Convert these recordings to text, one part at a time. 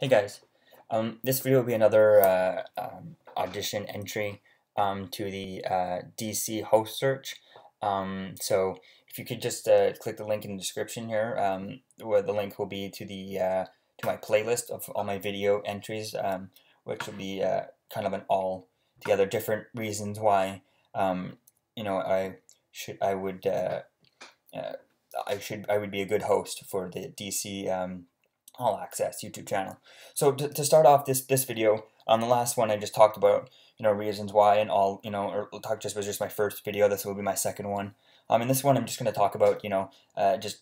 Hey guys, this video will be another audition entry to the DC host search. So if you could just click the link in the description here, where the link will be to the to my playlist of all my video entries, which will be kind of an all-together different reasons why you know I would be a good host for the DC. ALL Access YouTube channel. So to start off this video, on the last one I just talked about, you know, reasons why and all, you know, or talk just was just my first video. This will be my second one. In this one I'm just going to talk about, you know, just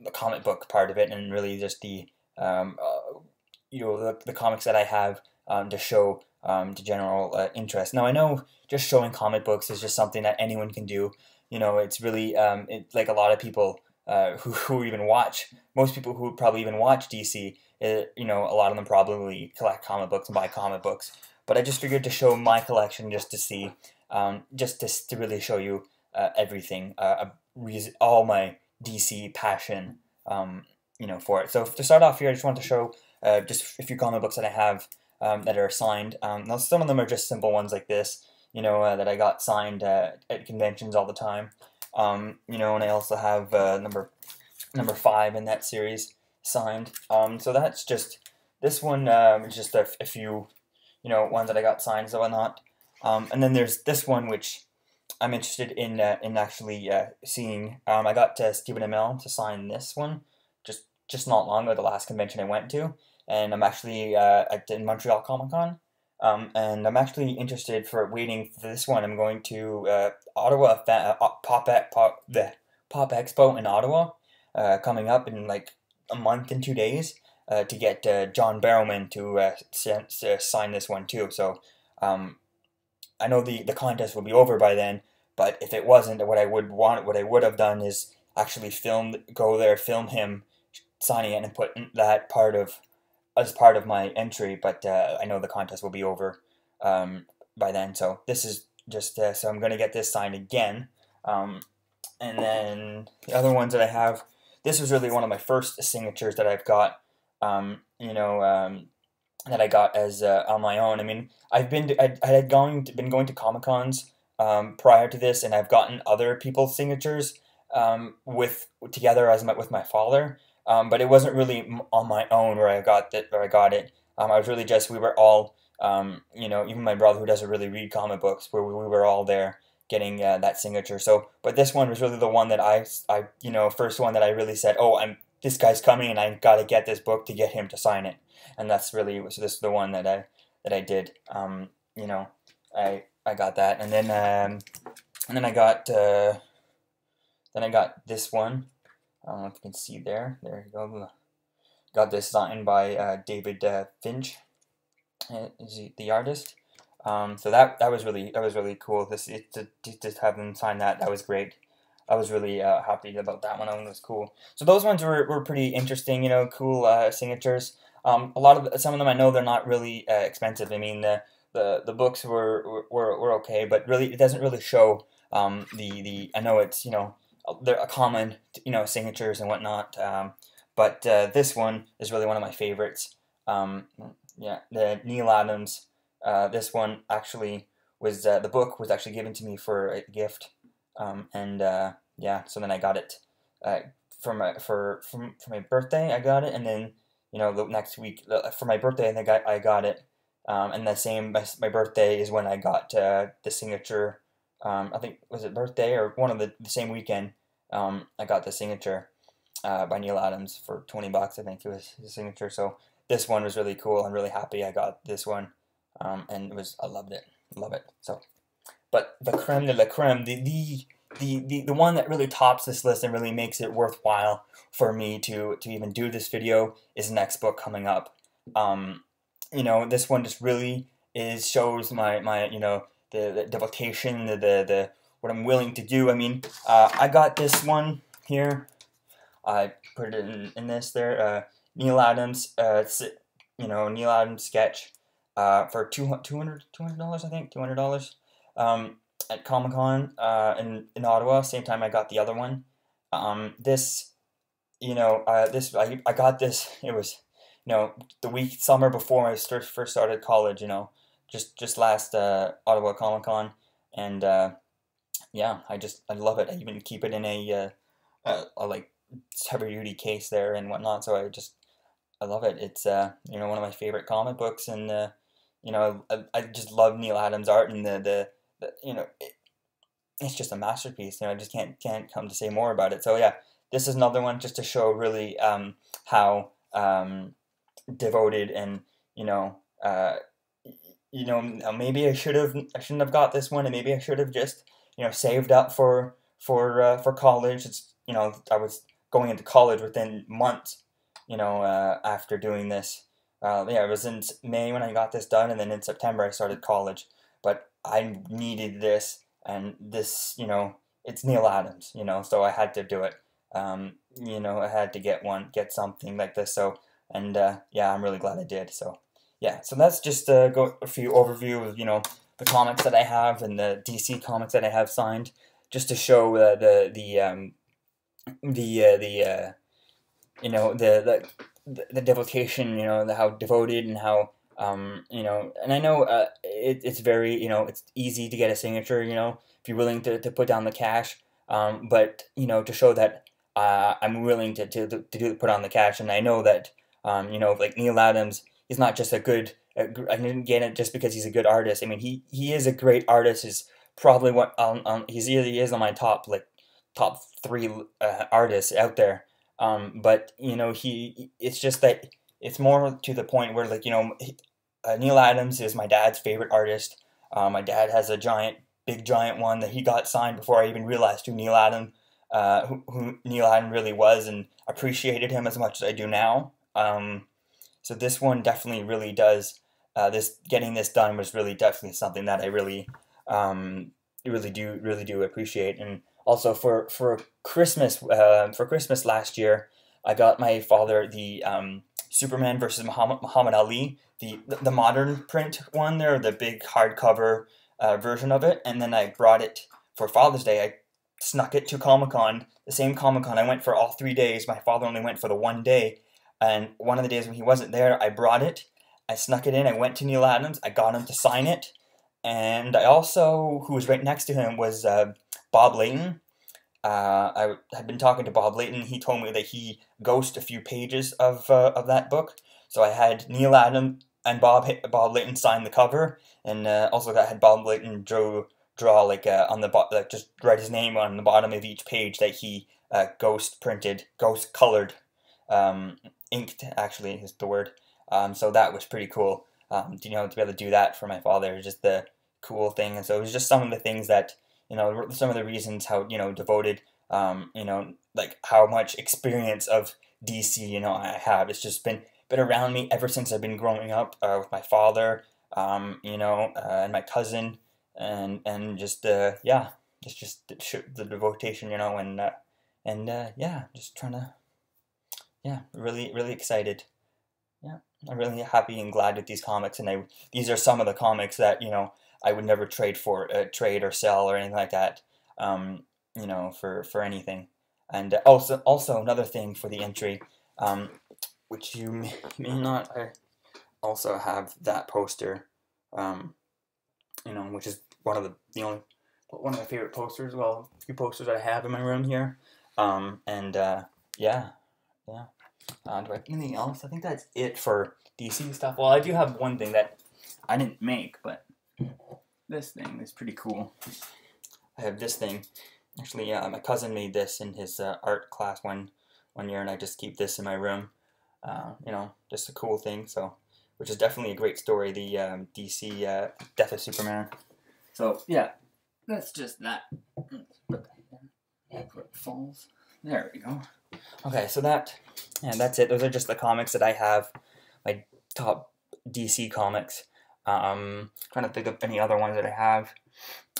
the comic book part of it, and really just the you know, the comics that I have to show to general interest. Now I know just showing comic books is just something that anyone can do. You know, it's really like a lot of people. Who even watch, most people who probably even watch DC, you know, a lot of them probably collect comic books and buy comic books, but I just figured to show my collection just to see, just to really show you everything, all my DC passion, you know, for it. So to start off here, I just want to show just a few comic books that I have that are signed. Now some of them are just simple ones like this, you know, that I got signed at conventions all the time. You know, and I also have number 5 in that series signed. So that's just this one is just a few, you know, ones that I got signed and whatnot. And then there's this one which I'm interested in actually seeing. I got Stephen Amell to sign this one just not long ago, the last convention I went to, and I'm actually in Montreal Comic Con. And I'm actually interested for waiting for this one. I'm going to Ottawa Pop Expo in Ottawa coming up in like a month and 2 days to get John Barrowman to sign this one too. So I know the contest will be over by then, but if it wasn't, what I would have done is actually film him signing it and put that part of. As part of my entry, but I know the contest will be over by then, so this is just so I'm gonna get this signed again, and then the other ones that I have, this was really one of my first signatures that I've got, you know, that I got as on my own. I mean, I had been going to Comic-Cons prior to this, and I've gotten other people's signatures together with my father. But it wasn't really on my own where I got that. I was really just, we were all, you know, even my brother who doesn't really read comic books, where we were all there getting that signature. So, but this one was really the one that I you know, first one that I really said, oh, this guy's coming, and I got to get this book to get him to sign it. And that's really, so this is the one that I did. You know, I got that, and then I got this one. I don't know if you can see there. There you go. Got this signed by David Finch, is the artist. So that was really cool. To have them sign that was great. I was really happy about that one. That one was cool. So those ones were pretty interesting. You know, cool signatures. Some of them I know they're not really expensive. I mean the books were okay, but really it doesn't really show the I know it's, you know. They're common, you know, signatures and whatnot, but this one is really one of my favorites. Yeah, the Neal Adams. This one actually was the book was actually given to me for a gift, and yeah, so then I got it for my birthday. I got it, and then, you know, the next week for my birthday, and I got it, and the same my birthday is when I got the signature. I think was it birthday or one of the same weekend. I got the signature by Neal Adams for $20. I think it was his signature. So this one was really cool. I'm really happy I got this one, and I loved it, love it. So, but the creme de la creme, the one that really tops this list and really makes it worthwhile for me to even do this video is the next book coming up. You know, this one just really shows my you know. The devotion, the what I'm willing to do. I mean, I got this one here. I put it in this there. Neal Adams, you know, Neal Adams sketch for $200, I think $200 at Comic Con in Ottawa. Same time I got the other one. This, you know, this I got this. It was you know, the week, summer before I first started college, you know, just last Ottawa Comic Con, and yeah, I love it. I even keep it in a like heavy duty case there and whatnot. So I love it. It's you know, one of my favorite comic books, and you know, I just love Neal Adams' art, and the you know, it's just a masterpiece. You know, I just can't come to say more about it. So yeah, this is another one just to show really how devoted and, you know, maybe I shouldn't have got this one, and maybe I should have just, you know, saved up for college. It's, you know, I was going into college within months, you know, after doing this. Yeah, it was in May when I got this done, and then in September I started college. But I needed this, and this, you know, it's Neal Adams, you know, so I had to do it. You know, I had to get something like this. So, and yeah, I'm really glad I did. So yeah, so that's just a few overview of, you know, the comics that I have and the DC comics that I have signed, just to show you know, the devotion, you know, how devoted and how you know, and I know it's very, you know, it's easy to get a signature, you know, if you're willing to put down the cash, but you know, to show that I'm willing to put on the cash, and I know that you know, like Neal Adams is not just a good, I didn't get it just because he's a good artist. I mean, he is a great artist. He's probably what he is on my top three artists out there. But you know, it's just that it's more to the point where, like, you know, Neal Adams is my dad's favorite artist. My dad has a big giant one that he got signed before I even realized who Neal Adams really was, and appreciated him as much as I do now. So this one definitely really does, getting this done was really definitely something that I really, really do appreciate. And also for Christmas last year, I got my father the Superman versus Muhammad Ali, the modern print one there, the big hardcover version of it. And then I brought it for Father's Day. I snuck it to Comic-Con, the same Comic-Con. I went for all 3 days. My father only went for the one day. And one of the days when he wasn't there, I brought it. I snuck it in. I went to Neal Adams. I got him to sign it. And I also, who was right next to him, was Bob Layton. I had been talking to Bob Layton. He told me that he ghosted a few pages of that book. So I had Neal Adams and Bob Layton sign the cover. And also I had Bob Layton draw like on the like just write his name on the bottom of each page that he ghost colored. Inked, actually, is the word. So that was pretty cool. You know, to be able to do that for my father is just the cool thing. And so it was just some of the things that, you know, some of the reasons how, you know, devoted, you know, like how much experience of DC, you know, I have. It's just been around me ever since I've been growing up with my father, you know, and my cousin, and just yeah, it's just the devotion, you know, and yeah, just trying to. Yeah, really excited. Yeah, I'm really happy and glad with these comics, and these are some of the comics that, you know, I would never trade or sell or anything like that. You know, for anything. And also another thing for the entry, which you may not. I also have that poster, you know, which is one of my favorite posters. Well, a few posters I have in my room here, and yeah. Yeah. Do I have anything else? I think that's it for DC stuff. Well, I do have one thing that I didn't make, but this thing is pretty cool. I have this thing. Actually, yeah, my cousin made this in his art class one year, and I just keep this in my room. You know, just a cool thing. So, which is definitely a great story, the DC Death of Superman. So, yeah, that's just that. Let's put that down. Where it falls. There we go. Okay, so that's it. Those are just the comics that I have, my top DC comics. Trying to think of any other ones that I have.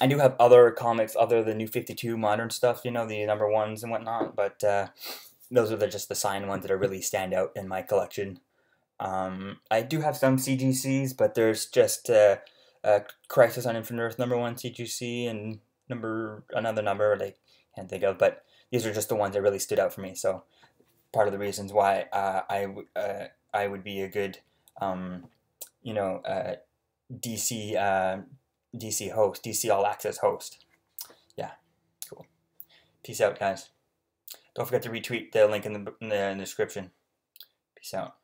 I do have other comics other than New 52 modern stuff, you know, the #1s and whatnot, but those are just the signed ones that are really stand out in my collection. I do have some CGCs, but there's just Crisis on Infinite Earth #1 CGC and another number that I can't think of, but these are just the ones that really stood out for me. So part of the reasons why I I would be a good, DC host, DC All Access host. Yeah, cool. Peace out, guys. Don't forget to retweet the link in the description. Peace out.